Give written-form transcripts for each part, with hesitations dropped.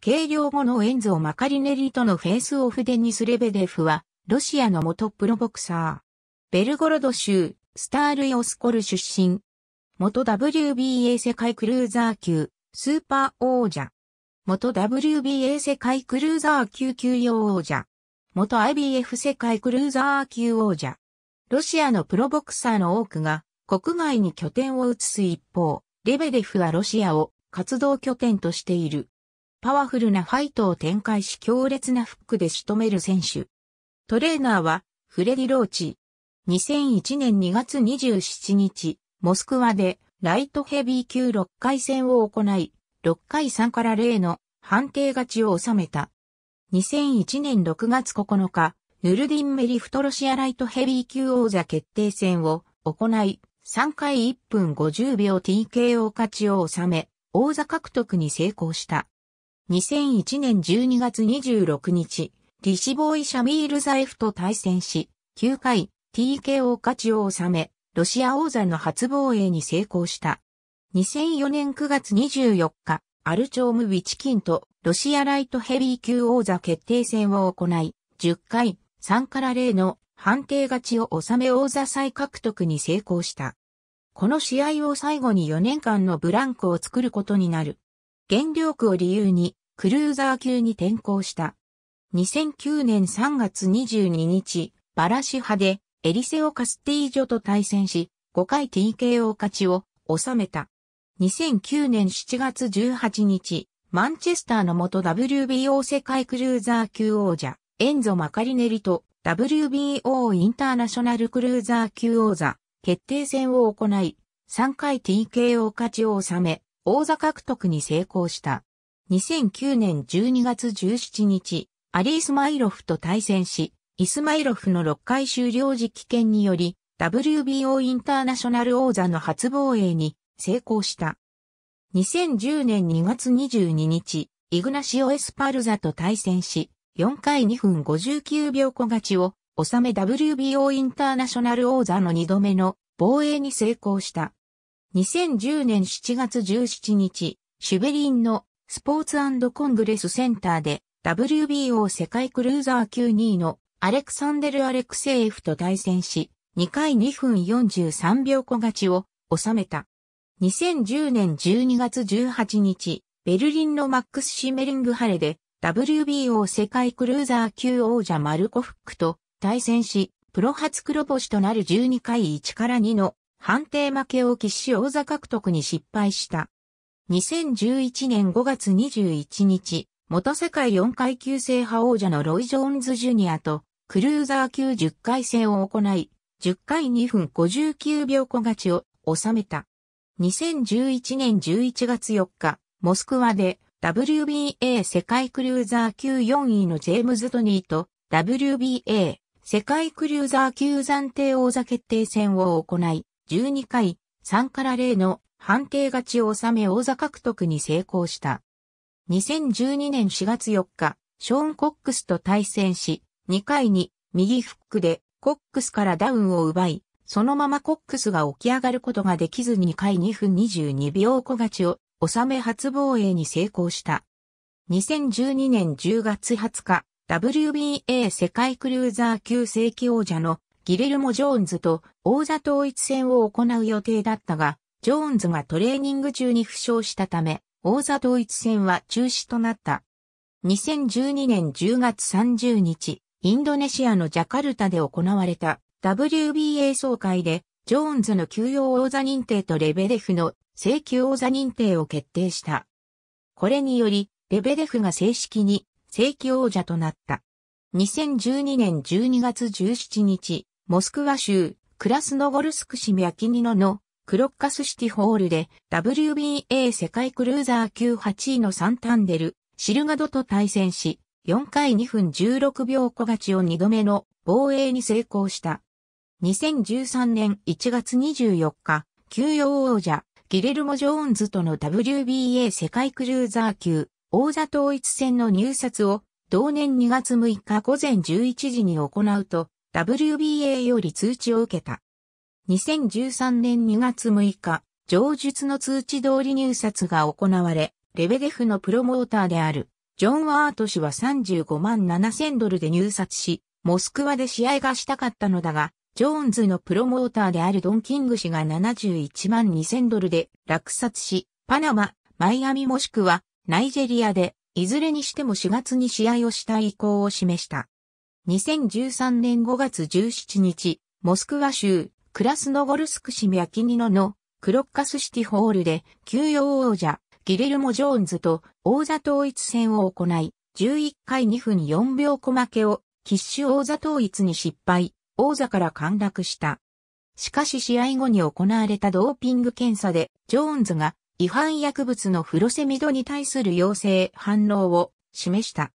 計量後のエンゾー・マカリネリとのフェイスオフでデニス・レベデフは、ロシアの元プロボクサー。ベルゴロド州、スタールイオスコル出身。元 WBA 世界クルーザー級、スーパー王者。元 WBA 世界クルーザー級級用王者。元 IBF 世界クルーザー級王者。ロシアのプロボクサーの多くが国外に拠点を移す一方、レベデフはロシアを活動拠点としている。パワフルなファイトを展開し強烈なフックで仕留める選手。トレーナーはフレディ・ローチ。2001年2月27日、モスクワでライトヘビー級6回戦を行い、6回3-0の判定勝ちを収めた。2001年6月9日、ヌルディン・メリフトロシアライトヘビー級王座決定戦を行い、3回1分50秒 TKO 勝ちを収め、王座獲得に成功した。2001年12月26日、リシボイ・シャミールザエフと対戦し、9回 TKO 勝ちを収め、ロシア王座の初防衛に成功した。2004年9月24日、アルチョーム・ビチキンとロシアライトヘビー級王座決定戦を行い、10回3-0の判定勝ちを収め王座再獲得に成功した。この試合を最後に4年間のブランクを作ることになる。減量区を理由にクルーザー級に転向した。2009年3月22日、バラシ派でエリセオ・カスティージョと対戦し、5回 TKO 勝ちを収めた。2009年7月18日、マンチェスターの元 WBO 世界クルーザー級王者、エンゾ・マカリネリと WBO インターナショナルクルーザー級王座決定戦を行い、3回 TKO 勝ちを収め、王座獲得に成功した。2009年12月17日、アリ・イスマイロフと対戦し、イスマイロフの6回終了時棄権により、WBO インターナショナル王座の初防衛に成功した。2010年2月22日、イグナシオ・エスパルザと対戦し、4回2分59秒小勝ちを収め WBO インターナショナル王座の2度目の防衛に成功した。2010年7月17日、シュベリンのスポーツ&コングレスセンターで WBO 世界クルーザー級2位のアレクサンデル・アレクセエフと対戦し、2回2分43秒小勝ちを収めた。2010年12月18日、ベルリンのマックス・シメリングハレで、WBO 世界クルーザー級王者マルコフックと対戦し、プロ初黒星となる12回1-2の判定負けを喫し王座獲得に失敗した。2011年5月21日、元世界4階級制覇王者のロイ・ジョーンズ・ジュニアとクルーザー級10回戦を行い、10回2分59秒小勝ちを収めた。2011年11月4日、モスクワで、WBA 世界クルーザー級4位のジェームズ・トニーと WBA 世界クルーザー級暫定王座決定戦を行い、12回3-0の判定勝ちを収め王座獲得に成功した。2012年4月4日、ショーン・コックスと対戦し、2回に右フックでコックスからダウンを奪い、そのままコックスが起き上がることができず2回2分22秒小勝ちを収め初防衛に成功した。2012年10月20日、WBA 世界クルーザー級正規王者のギレルモ・ジョーンズと王座統一戦を行う予定だったが、ジョーンズがトレーニング中に負傷したため、王座統一戦は中止となった。2012年10月30日、インドネシアのジャカルタで行われた WBA 総会で、ジョーンズの休養王座認定とレベデフの正規王座認定を決定した。これにより、レベデフが正式に正規王者となった。2012年12月17日、モスクワ州クラスノゴルスク市ミャキニノのクロッカスシティホールで WBA 世界クルーザー級8位のサンタンデル・シルガドと対戦し、4回2分16秒小勝ちを2度目の防衛に成功した。2013年1月24日、休養王者、ギレルモ・ジョーンズとの WBA 世界クルーザー級王座統一戦の入札を同年2月6日午前11時に行うと WBA より通知を受けた。2013年2月6日、上述の通知通り入札が行われ、レベデフのプロモーターであるジョン・ワート氏は$357,000で入札し、モスクワで試合がしたかったのだが、ジョーンズのプロモーターであるドン・キング氏が$712,000で落札し、パナマ、マイアミもしくはナイジェリアで、いずれにしても4月に試合をしたい意向を示した。2013年5月17日、モスクワ州、クラスノゴルスク市ミャキニノのクロッカスシティホールで、休養王者、ギレルモ・ジョーンズと王座統一戦を行い、11回2分4秒小負けを、必死王座統一に失敗、王座から陥落した。しかし試合後に行われたドーピング検査で、ジョーンズが違反薬物のフロセミドに対する陽性反応を示した。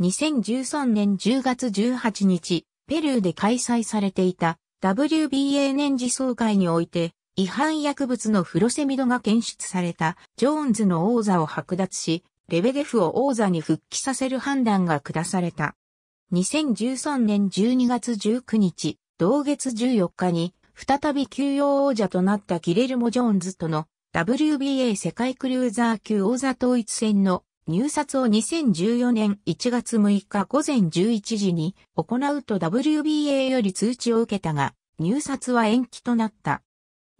2013年10月18日、ペルーで開催されていた WBA 年次総会において、違反薬物のフロセミドが検出されたジョーンズの王座を剥奪し、レベデフを王座に復帰させる判断が下された。2013年12月19日、同月14日に、再び休養王者となったギレルモ・ジョーンズとの WBA 世界クルーザー級王座統一戦の入札を2014年1月6日午前11時に行うと WBA より通知を受けたが、入札は延期となった。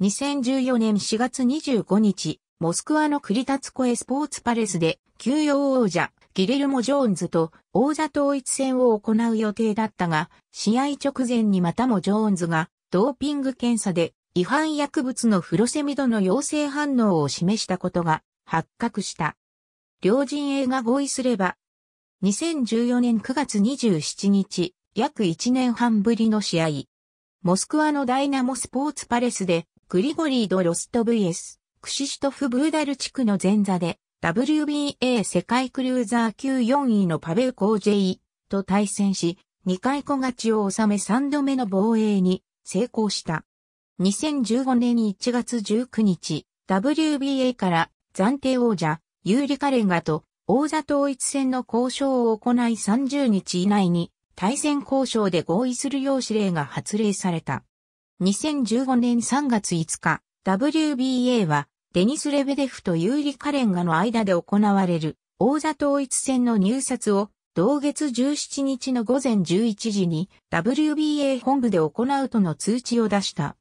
2014年4月25日、モスクワのクリタツコエスポーツパレスで、休養王者、ギレルモ・ジョーンズと王座統一戦を行う予定だったが、試合直前にまたもジョーンズが、ドーピング検査で、違反薬物のフロセミドの陽性反応を示したことが、発覚した。両陣営が合意すれば、2014年9月27日、約1年半ぶりの試合、モスクワのダイナモスポーツパレスで、グリゴリー・ドロスト vs、クシシュトフ・ブーダル地区の前座で、WBA 世界クルーザー級4位のパベル・コージェイと対戦し、2回小勝ちを収め3度目の防衛に成功した。2015年1月19日、WBA から暫定王者、ユーリ・カレンガと王座統一戦の交渉を行い30日以内に対戦交渉で合意するよう指令が発令された。2015年3月5日、WBA はデニス・レベデフとユーリ・カレンガの間で行われる王座統一戦の入札を同月17日の午前11時に WBA 本部で行うとの通知を出した。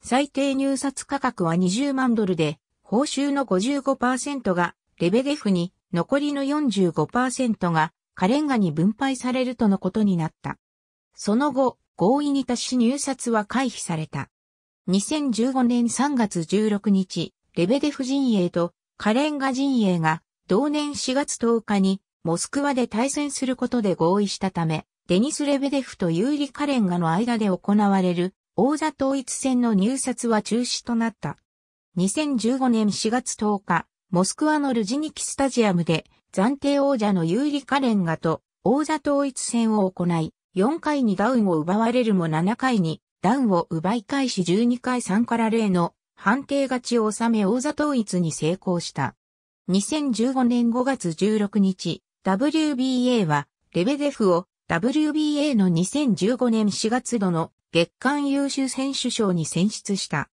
最低入札価格は$200,000で、報酬の 55% がレベデフに、残りの 45% がカレンガに分配されるとのことになった。その後、合意に達し入札は回避された。2015年3月16日、レベデフ陣営とカレンガ陣営が同年4月10日にモスクワで対戦することで合意したため、デニス・レベデフとユーリ・カレンガの間で行われる王座統一戦の入札は中止となった。2015年4月10日、モスクワのルジニキスタジアムで暫定王者のユーリ・カレンガと王座統一戦を行い、4回にダウンを奪われるも7回にダウンを奪い返し12回3-0の判定勝ちを収め王座統一に成功した。2015年5月16日、WBA はレベデフを WBA の2015年4月度の月間優秀選手賞に選出した。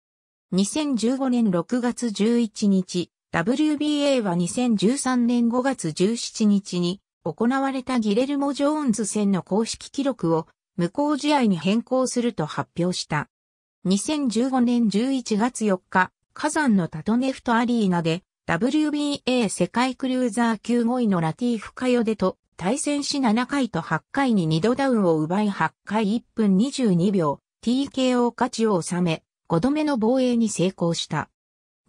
2015年6月11日、WBA は2013年5月17日に行われたギレルモ・ジョーンズ戦の公式記録を無効試合に変更すると発表した。2015年11月4日、火山のタトネフトアリーナで WBA 世界クルーザー級5位のラティーフ・カヨデと対戦し7回と8回に2度ダウンを奪い8回1分22秒、TKO 勝ちを収め、5度目の防衛に成功した。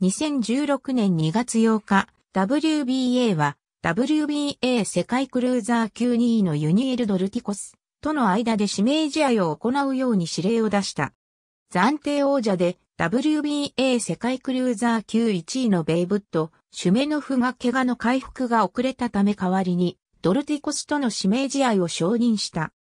2016年2月8日、WBA はWBA 世界クルーザー級2位のユニエル・ドルティコスとの間で指名試合を行うように指令を出した。暫定王者で WBA 世界クルーザー級1位のベイブッド・シュメノフが怪我の回復が遅れたため代わりにドルティコスとの指名試合を承認した。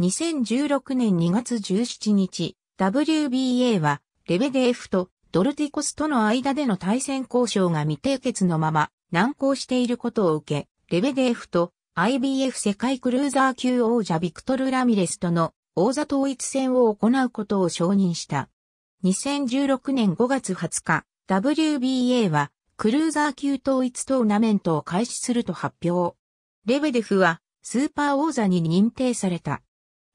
2016年2月17日、WBA はレベデーフとドルティコスとの間での対戦交渉が未締結のまま、難航していることを受け、レベデーフと IBF 世界クルーザー級王者ビクトル・ラミレスとの王座統一戦を行うことを承認した。2016年5月20日、WBA はクルーザー級統一トーナメントを開始すると発表。レベデフはスーパー王座に認定された。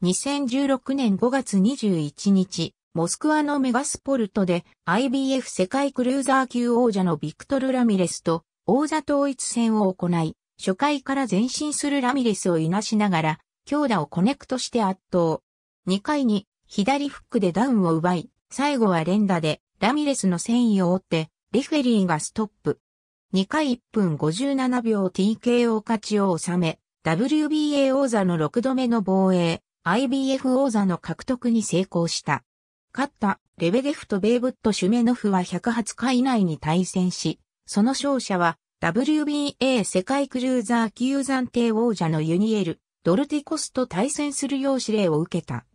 2016年5月21日、モスクワのメガスポルトで IBF 世界クルーザー級王者のビクトル・ラミレスと王座統一戦を行い、初回から前進するラミレスをいなしながら、強打をコネクトして圧倒。2回に左フックでダウンを奪い、最後は連打でラミレスの戦意を追って、レフェリーがストップ。2回1分57秒 TKO 勝ちを収め、WBA 王座の6度目の防衛、IBF 王座の獲得に成功した。勝ったレベデフとベイブット・シュメノフは108回以内に対戦し、その勝者は WBA 世界クルーザー級暫定王者のユニエル・ドルティコスと対戦するよう指令を受けた。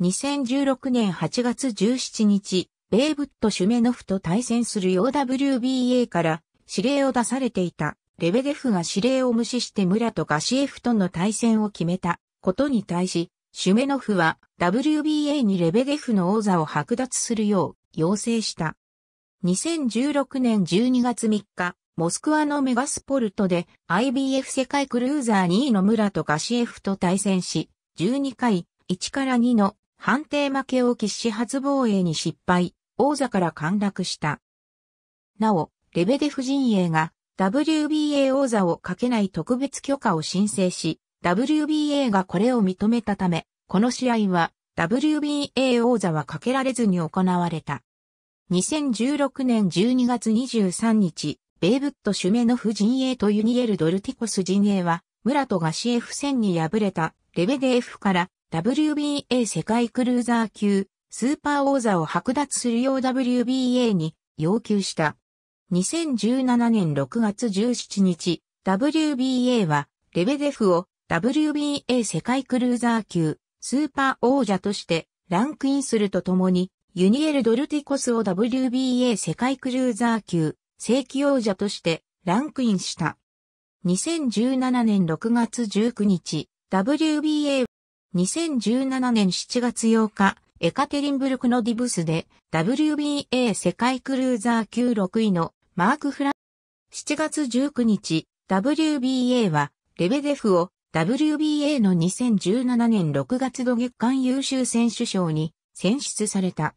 2016年8月17日、ベイブット・シュメノフと対戦するよう WBA から指令を出されていた。レベデフが指令を無視してムラト・ガシエフとの対戦を決めたことに対し、シュメノフは WBA にレベデフの王座を剥奪するよう要請した。2016年12月3日、モスクワのメガスポルトで IBF 世界クルーザー2位のムラト・ガシエフと対戦し、12回1から2の判定負けを喫し初防衛に失敗、王座から陥落した。なお、レベデフ陣営が WBA 王座をかけない特別許可を申請し、WBA がこれを認めたため、この試合は WBA 王座はかけられずに行われた。2016年12月23日、ベイブット・シュメノフ陣営とユニエル・ドルティコス陣営は、ムラト・ガシエフ戦に敗れたレベデフから、WBA 世界クルーザー級、スーパー王座を剥奪するよう WBA に要求した。2017年6月17日、WBA は、レベデフを WBA 世界クルーザー級、スーパー王者としてランクインするとともに、ユニエル・ドルティコスを WBA 世界クルーザー級、正規王者としてランクインした。2017年6月19日、WBA、2017年7月8日、エカテリンブルクのディブスで WBA 世界クルーザー級6位のマーク・フラン。7月19日、WBA はレベデフを WBA の2017年6月度月間優秀選手賞に選出された。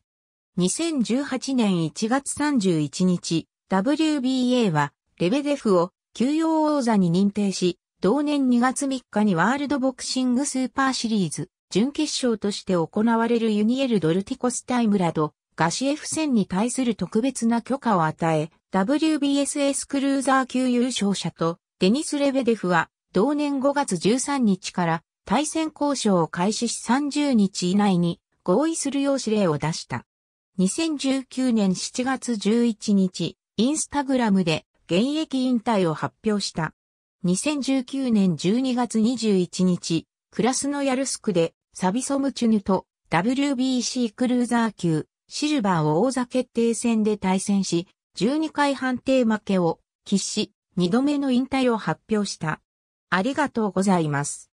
2018年1月31日、WBA はレベデフを休養王座に認定し、同年2月3日にワールドボクシングスーパーシリーズ準決勝として行われるユニエル・ドルティコス対ムラト・ガシエフ戦に対する特別な許可を与え、WBSS クルーザー級優勝者とデニス・レベデフは同年5月13日から対戦交渉を開始し30日以内に合意するよう指令を出した。2019年7月11日、インスタグラムで現役引退を発表した。2019年12月21日、クラスノヤルスクでサビソムチュヌと WBC クルーザー級シルバーを王座決定戦で対戦し、12回判定負けを喫し、2度目の引退を発表した。ありがとうございます。